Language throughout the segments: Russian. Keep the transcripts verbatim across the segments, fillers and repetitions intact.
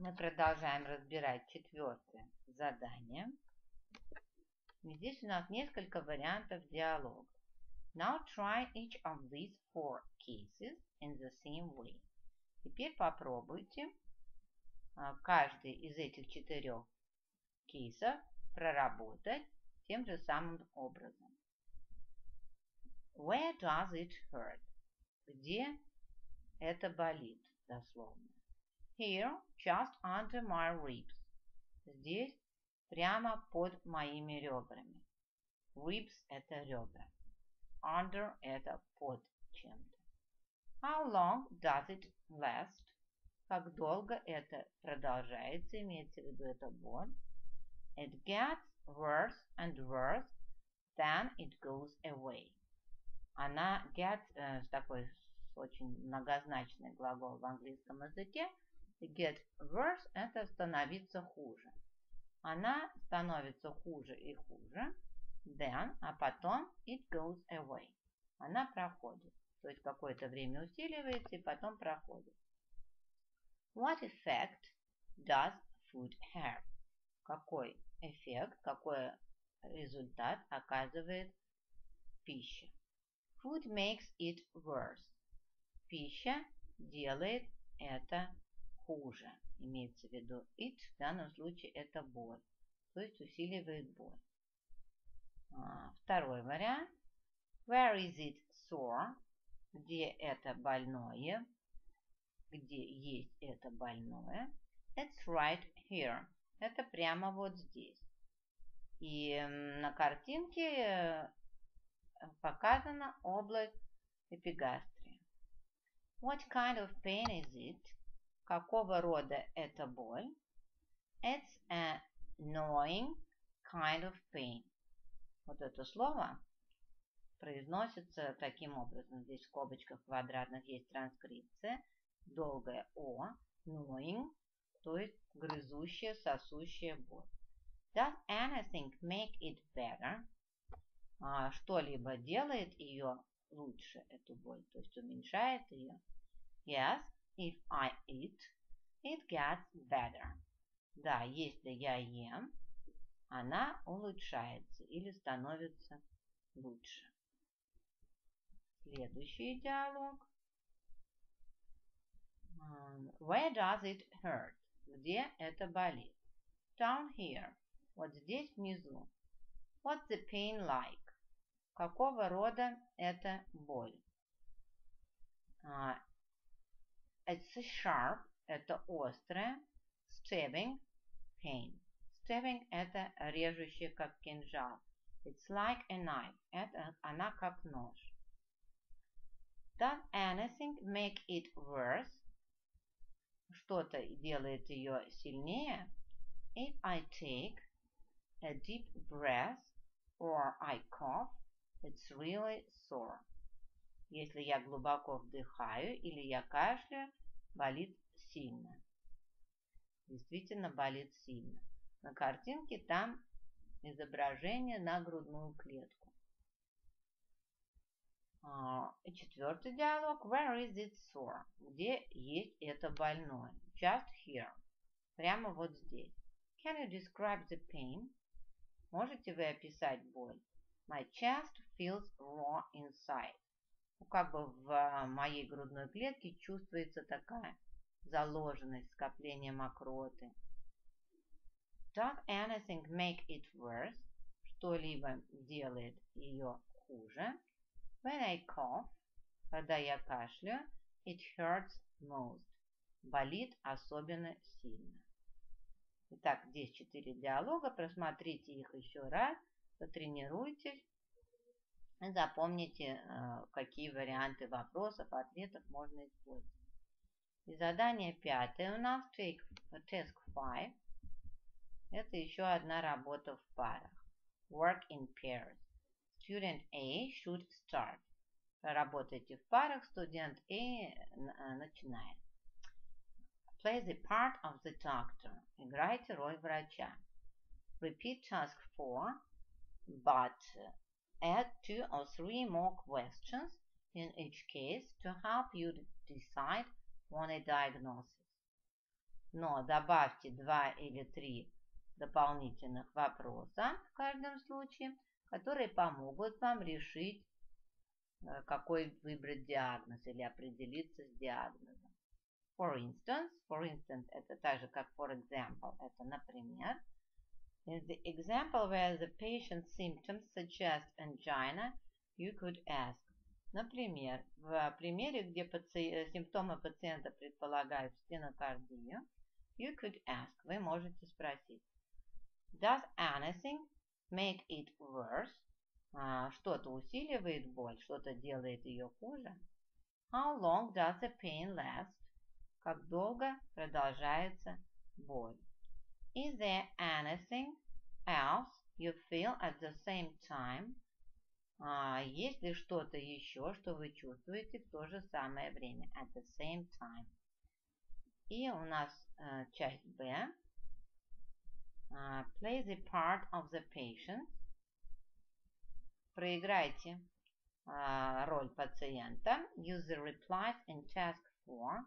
Мы продолжаем разбирать четвертое задание. Здесь у нас несколько вариантов диалога. Now try each of these four cases in the same way. Теперь попробуйте каждый из этих четырех кейсов проработать тем же самым образом. Where does it hurt? Где это болит, дословно. Here, just under my ribs. Здесь, прямо под моими ребрами. Ribs – это ребра. Under – это под чем-то. How long does it last? Как долго это продолжается, имеется в виду эта боль. It gets worse and worse, then it goes away. Она gets, э, такой очень многозначный глагол в английском языке. Get worse – это становиться хуже. Она становится хуже и хуже. Then, а потом it goes away. Она проходит. То есть какое-то время усиливается и потом проходит. What effect does food have? Какой эффект, какой результат оказывает пища? Food makes it worse. Пища делает это хуже. Имеется в виду it, в данном случае это боль. То есть усиливает боль. А, второй вариант. Where is it sore? Где это больное? Где есть это больное? It's right here. Это прямо вот здесь. И на картинке показана область эпигастрия. What kind of pain is it? Какого рода это боль? It's an annoying kind of pain. Вот это слово произносится таким образом. Здесь в скобочках квадратных есть транскрипция. Долгое О. Annoying, то есть грызущая, сосущая боль. Does anything make it better? А, что-либо делает ее лучше, эту боль, то есть уменьшает ее. Yes. If I eat, it gets better. Да, если я ем, она улучшается или становится лучше. Следующий диалог. Where does it hurt? Где это болит? Down here. Вот здесь внизу. What's the pain like? Какого рода это боль? It's sharp, это острое, stabbing pain. Stabbing это режущее, как кинжал. It's like a knife, это она как нож. Does anything make it worse? Что-то делает ее сильнее. If I take a deep breath or I cough, it's really sore. Если я глубоко вдыхаю или я кашляю, болит сильно. Действительно болит сильно. На картинке там изображение на грудную клетку. А, и четвертый диалог. Where is it sore? Где есть это больное? Just here. Прямо вот здесь. Can you describe the pain? Можете вы описать боль? My chest feels raw inside. Как бы в моей грудной клетке чувствуется такая заложенность, скопление мокроты. Does anything make it worse? Что-либо делает ее хуже. When I cough, когда я кашляю, it hurts most. Болит особенно сильно. Итак, здесь четыре диалога. Просмотрите их еще раз, потренируйтесь. Запомните, какие варианты вопросов, ответов можно использовать. И задание пятое у нас, task five. Это еще одна работа в парах. Work in pairs. Student A should start. Работайте в парах, студент A начинает. Play the part of the doctor. Играйте роль врача. Repeat task four, but... Add two or three more questions in each case to help you decide on a diagnosis. но добавьте два или три дополнительных вопроса в каждом случае, которые помогут вам решить, какой выбрать диагноз или определиться с диагнозом. For instance, for instance это так же, как for example, это например. In the example where the patient's symptoms suggest angina, you could ask. Например, в примере, где паци... симптомы пациента предполагают стенокардию, you could ask, вы можете спросить. Does anything make it worse? Uh, что-то усиливает боль, что-то делает ее хуже. How long does the pain last? Как долго продолжается боль? Is there anything else you feel at the same time? Uh, есть ли что-то еще, что вы чувствуете в то же самое время? At the same time. И у нас uh, часть Б. Uh, play the part of the patient. Проиграйте uh, роль пациента. Use the replies in task four.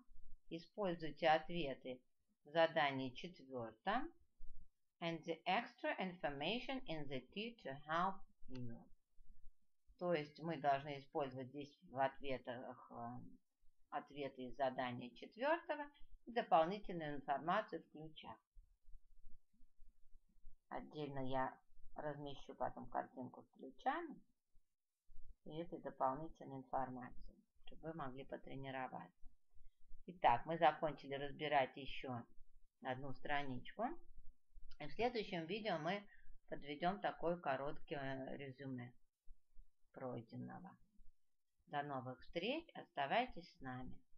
Используйте ответы в задании четвертом. And the extra information in the key to help you. То есть мы должны использовать здесь в ответах ответы из задания четвертого и дополнительную информацию в ключах. Отдельно я размещу потом картинку с ключами и этой дополнительной информацией, чтобы вы могли потренироваться. Итак, мы закончили разбирать еще одну страничку. И в следующем видео мы подведем такое короткое резюме пройденного. До новых встреч, оставайтесь с нами.